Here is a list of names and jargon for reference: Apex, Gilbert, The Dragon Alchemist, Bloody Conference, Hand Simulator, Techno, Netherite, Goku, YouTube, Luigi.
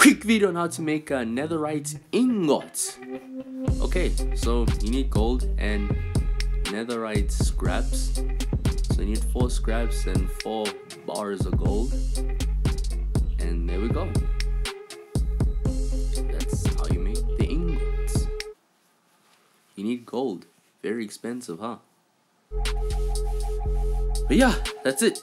quick video on how to make a netherite ingot. Okay, so you need gold and netherite scraps. So you need 4 scraps and 4 bars of gold. And there we go. That's how you make the ingots. You need gold. Very expensive, huh? But yeah, that's it.